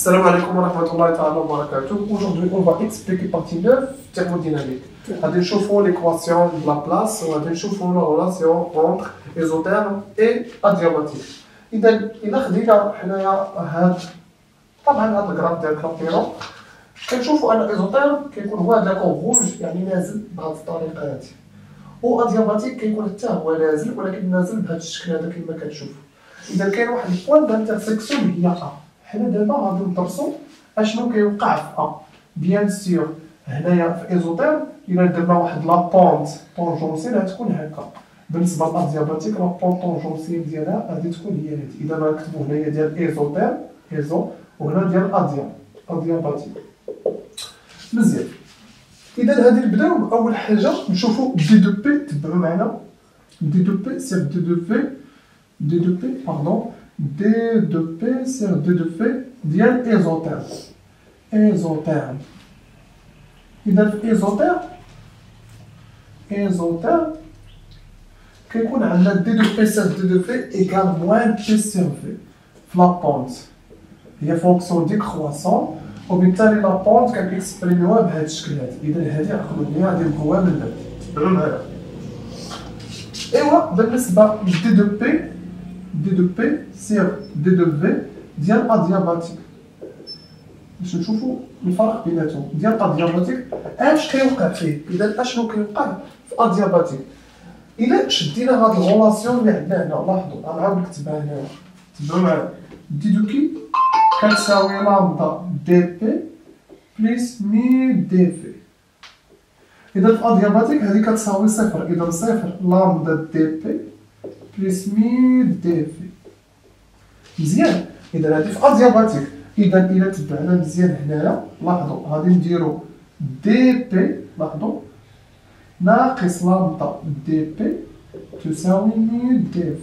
Salam alaikum wa rahmatullahi wa barakatuh. Aujourd'hui, on va expliquer partie 9, thermodynamique. Nous chauffons l'équation de Laplace, nous chauffons la relation entre isotherme et adiabatique. إذا خدينا حنايا هاد طبعا هاد الجراف ديال الكابتيرون كنشوفوا أن الإيزوتيرم كيكون هو هذا كونغوج يعني نازل بهاد الطريقة هادي، وأدياباتيك كيكون حتى هو نازل ولكن نازل بهاد الشكل هذا كيما كتشوفوا. إذا كاين واحد البوان دانترسيكسيون هي أ، حنا دابا غادي ندرسو أشنو كيوقع في أ، بيان سيغ هنايا في الإيزوتيرم إلا درنا واحد لابونت طونجونسيل غتكون هكا. بالنسبه للادياباتيك لا بونطونجونسيال ديالها غادي تكون هي هادي. اذا ما نكتبوا هنايا ديال ايزوتير ايزو وهنا ديال ادياباتيك مزيان. اذا غادي نبداو باول حاجه نشوفوا دي دو بي. تبعوا معنا دي دو بي سير دي دو في دي دو بي باردون دي دو بي سير دي دو في ديال ايزوتير ايزوتير. اذا في ايزوتير ايزوتير كيكون عندنا دي دو بي سير دي دو في إيكال موان بي سير في في لابونت، هي فونكسيون ديكخواسون وبالتالي لابونت كنكسبريميوها بهاد الشكل هذا. إذا هادي عقلوا ليا غادي نبغوها من بعد. تبعوا معايا. إيوا بالنسبة دي دو بي سير دي دو في ديال أدياباتيك باش نشوفوا الفرق بيناتهم. ديال أدياباتيك أش كيوقع فيه؟ إذا أشنو كيوقع في أدياباتيك؟ إلا شدينا هاد الغولاسيون اللي عندنا هنا، لاحظوا أنا عاود نكتبها هنا، تبعوا معايا. دي دو كي كتساوي لامدا دي بي بليس مي دي في. إذا في أدياباتيك هادي كتساوي صفر، إذا صفر لامدا دي بي بليس مي دي في. مزيان، إذا هادي في أدياباتيك. إذا إلا تبعنا مزيان هنايا، لاحظوا غادي نديرو دي بي، لاحظوا ناقص لامدا دي بي تساوي مي دي في.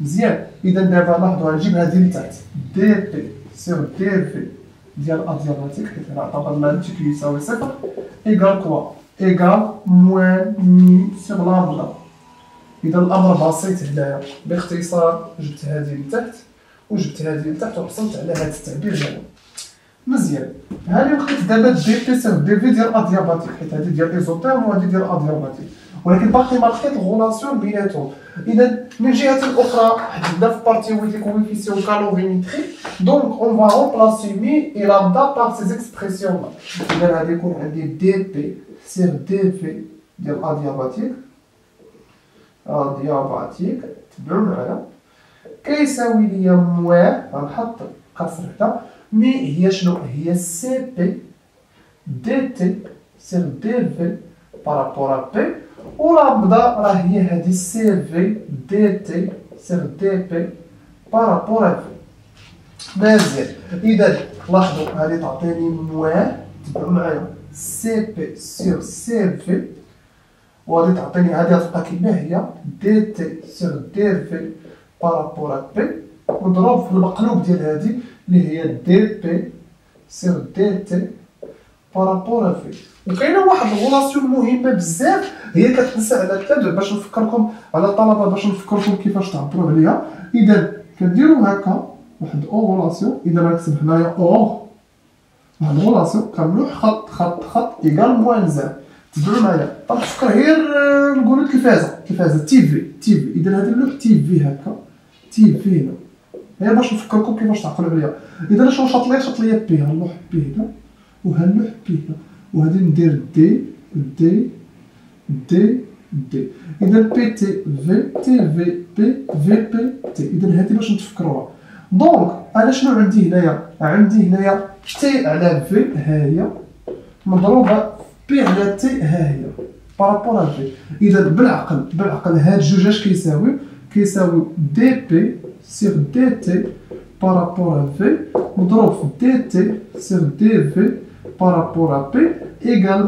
مزيان. إذا دابا لاحظوا غنجيب هادي لتحت دي بي سيغ دي في ديال أدياباتيك حيت هنا عطانا التي كيساوي صفر إيكال كوا إيكال موان مي سيغ لامدا. إذا الأمر بسيط هنايا، باختصار جبت هادي لتحت وجبت هادي لتحت وحصلت على هاد التعبير هذا. مزيان. هاني لقيت دابا دي بي سير دي في ديال أدياباتيك حيت هادي ديال إيزوتيرم وهادي ديال أدياباتيك، ولكن باقي ما لقيت غولاسيون بيناتهم. إذا من جهة أخرى حددنا في بارتي وي دي كوفيسيون كالوريميتري، دونك أون فا رومبلاسي مي إي لامدا باغ سيز إكسبرسيون. إذا غادي يكون عندي دي بي سير دي في ديال أدياباتيك تبعو معايا كيساوي ليا موان غنحط قصر هنا مي هي شنو؟ هي سي بي دي تي سير دي في بارابور ا بي، ولامدا راه هي هادي سي في دي تي سير دي بي بارابور ا بي. مزيان. إذا لاحظوا هادي تعطيني موان، تبعو معايا سي بي سير سي في، وغادي تعطيني هادي غتبقى كيما هي دي تي سير دي في بارابور ا بي، ونضرب في المقلوب ديال هادي اللي هي دي بي سير دي تي بارابور في. وكاينه واحد الغولاسيون مهمه بزاف هي كتنسى على التادر باش نفكركم على الطلبه باش نفكركم كيفاش تعبروا عليها. اذا كديروا هكا واحد غولاسيون، اذا نكتب هنايا او واحد غولاسيون كنلوح خط خط خط ايكال موان زيرو. تبعوا معايا. طب فكر غير نقولوا التلفازه تي في. اذا هذا اللوح تي في هكا تي في هنا غير باش نفكركم كيفاش تعقلوا عليا. اذا شنو شاط ليا بي، هنلوح بي هنا وهنلوح بي هنا وغادي ندير دي دي دي دي. اذا بي تي في بي تي. اذا هادي باش نتفكروها. دونك انا شنو عندي هنايا؟ عندي هنايا تي على في ها هي مضروبه بي على تي ها هي بارابور ا في. اذا بالعقل هاد الجوج اش كيساويو دي بي سير دي تي بارابور ا في مضروب في دي تي سير دي في بارابور ا بي ايكال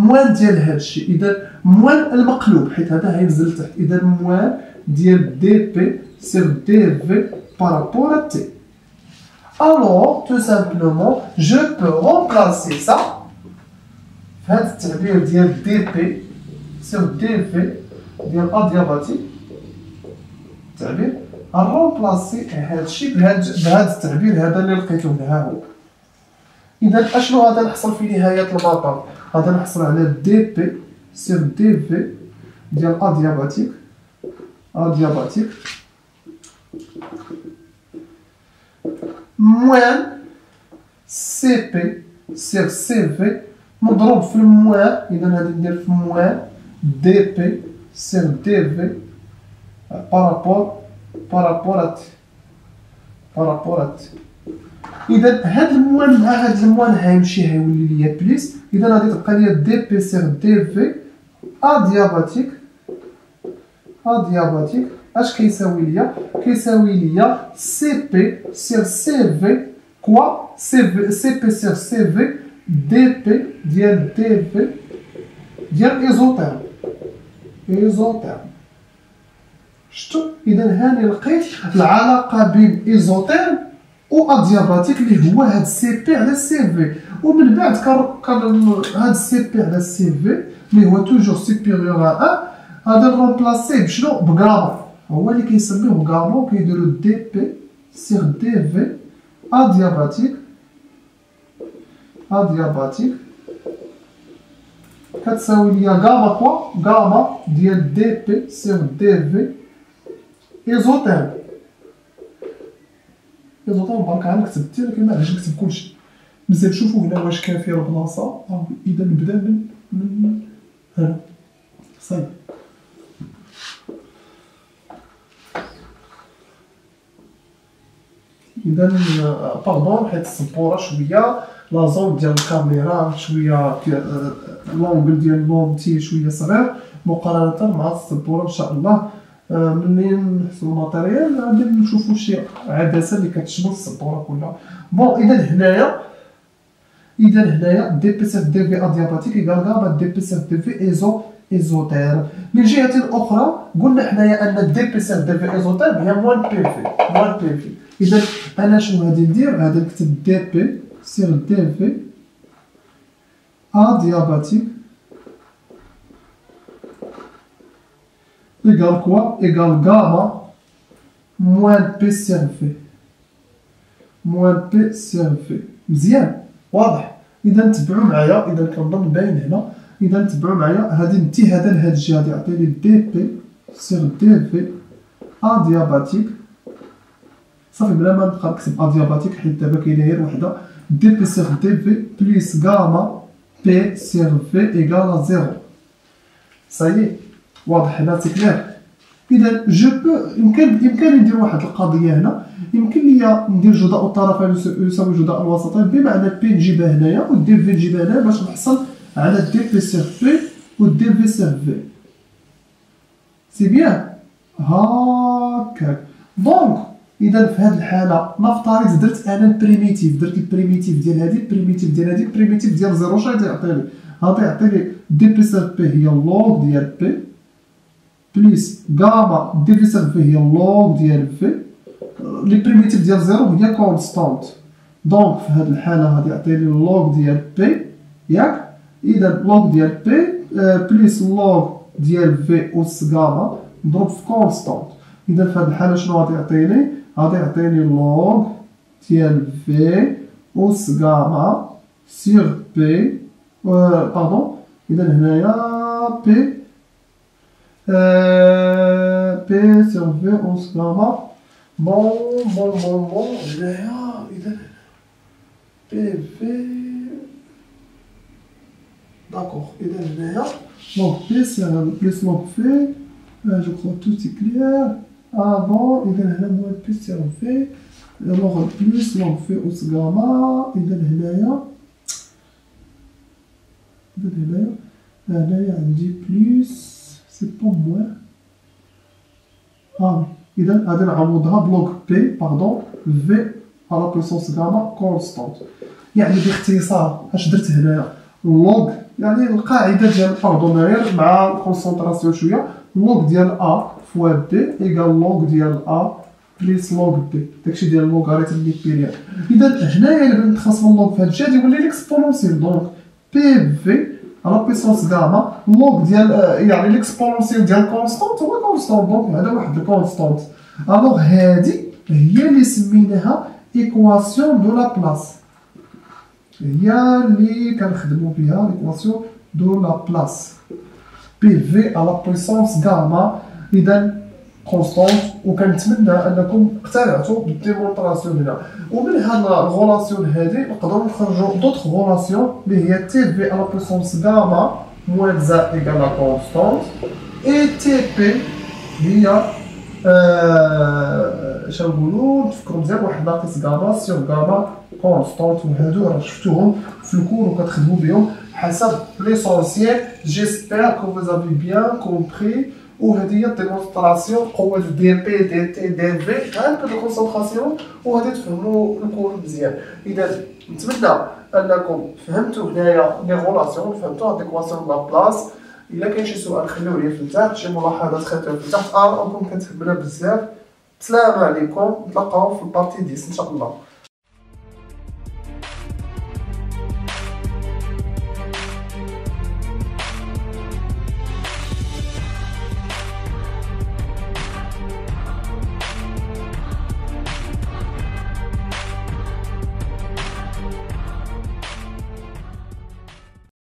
موان ديال هادشي. اذا موان المقلوب حيت هذا غينزل لتحت. اذا موان ديال دي بي سير دي في بارابور ا تي. الوغ تو سامبلومون جو بو رومبلاسي سا في هاد التعبير ديال دي بي سير دي في ديال أدياباتيك تعبير نرومبلاسي هادشي بهاد التعبير هذا اللي لقيتو ها هو. اذا اشنو غادي نحصل في نهايه المطاف؟ غادي نحصل على دي بي سيغ دي في ديال ادياباتيك موان سي بي سيغ سي في مضروب في الموان. اذا غادي ندير في موان دي بي سيغ دي في بارابور اذا هاد الموان مع هاد الموان هيمشي هيولي ليا بليس. اذا غادي تبقى ليا دي بي سيغ دي في adiabatic اش كيساوي ليا؟ كيساوي ليا سي بي سيغ سي في كوا سي بي سيغ سي في دي بي ديال دي في ديال ايزوتيرم شتو؟ اذا هاني لقيت العلاقه بين ايزوتيرم و adiabatic اللي هو هاد سي بي على سي في، ومن بعد هاد سي بي على سي في اللي هو توجور سيبيريور على 1 غادي نرومبلاسيه بشنو؟ بكامو، هو اللي كيسميوه كامو. كيديرو دي بي سيغ دي في adiabatic كتساوي ليا كاما كوا كاما ديال دي بي سيغ دي في ايزوتيرم. برك عا كتبتي لكن ما عرفتش نكتب كلشي مزيان. شوفوا هنا واش كافي البلاصه. اذا نبدا من هنا صافي. اذا باردون حيت السبوره شويه، لا زون ديال الكاميرا شويه، لونغل ديال لونتي شويه صغير مقارنه مع السبوره. ان شاء الله منين نحسبو الماتيريال غادي نشوفو شي عدسه اللي كتشبه السبوره كلها. بون اذا هنايا دي بي سيغ دي في adiabatic يقال دي بي سيغ دي في ايزوتيرم. من جهه اخرى قلنا حنايا ان دي بي سيغ دي في ايزوتيرم هي موان بي في اذا انا شنو غادي ندير؟ غادي نكتب دي بي سيغ دي في adiabatic égal quoi? Égal gamma moins P sur V. مزيان واضح. اذا تبعوا معايا، اذا كنظن باين هنا. اذا تبعوا معايا غادي نمتي هذا لهاد الجهه، غادي يعطيني دي بي سير دي في adiabatic صافي بلا ما نبقى نكتب adiabatic حيت دابا كاينه غير وحده. دي بي سير دي في بلس غاما بي سير في ايكال زيرو. صايي واضح هنا تكلير. اذا جو يمكن ندير واحد القضيه هنا. يمكن ليا ندير جداء الطرفين يساوي جداء الوسطين، بمعنى بي نجيبها هنايا و دي في نجيبها هنا باش نحصل على دي في سيغ في و دي في سيغ في. سي بيان هاكا. دونك اذا في هذه الحاله نفترض درت انا البريميتيف، درت البريميتيف ديال هذه، البريميتيف ديال هذه، البريميتيف ديال زيرو شحال غيعطيني؟ غيعطيني دي بي سيغ بي هي لوغ ديال بي بليس غاما دي في سيغ في هي لوغ ديال في. لي بريميتيف ديال زيرو هي كونستانت، دونك في هاد الحالة غادي يعطيني لوغ ديال بي ياك. إذا لوغ ديال بي بليس لوغ ديال في أوس غاما نضرب في كونستانت. إذا في هاد الحالة شنو غادي يعطيني؟ غادي يعطيني لوغ ديال في أوس غاما سيغ بي باردون. إذا هنايا بي بي سيغ في أوس غاما بون هنايا. إذا بي في داكوغ. إذا هنايا لوغ بي سيغ بليس لوغ في جو كخوا تو سي كليير. بون إذا هنا موان بي سيغ في لوغ بليس لوغ في أوس غاما. إذا هنايا عندي بليس سي با موان. إذا غادي نعوضها بلوك بي باردون في على بوسونس غاما كونستانت. يعني باختصار اش درت هنايا؟ لوغ يعني القاعده ديال الباردونير مع الكونسونطراسيون شويه، لوغ ديال ا فوا بي ايكال لوغ ديال ا بليس لوغ بي، داكشي ديال لوغاريتم ليبيريال. اذا هنايا اللي بنتخصم اللوغ في هاد الجهه يولي ليكسبونونسيال، دونك بي في على بوسونس غاما لوغ ديال يعني ليكسبونونسيال ديال كونستانت هو كونستانت، دونك هذا واحد الكونستانت. الوغ هذه هي اللي سميناها ايكواسيون دو لابلاس، هي اللي كنخدمو بها ايكواسيون دو لابلاس بي في على بويسونس غاما. اذا كونستونت، وكنتمنى انكم اقتنعتوا بالديمونطراسيون هنا، ومن هاد الغولاسيون هادي نقدروا نخرجوا دوطخ غولاسيون اللي هي تي في على بويسونس غاما موان زا ايكالا كونستونت، اي تي بي هي شنو نقولوا نفكروا مزيان واحد ناقص غاما سيغ غاما كونستونت. وهادو راه شفتوهم في الكور وكتخدموا بهم حسب ليسونسيال. جيسبيغ كو فوزافي بيان كومبري. وهذه هي الديمونستراسيون قوة دي بي دي تي دي في، غير بهاد الكونسونطراسيون وغادي تفهموا الكور مزيان. إذا نتمنى أنكم فهمتوا هنايا لي غولاسيون، فهمتوا ايكواسيون لابلاس. إلا كاين شي سؤال خليوه ليا في التحت، شي ملاحظات خليوها في التحت، آراءكم كتهمنا بزاف. السلام عليكم، نتلاقاو في البارتي 10 إن شاء الله.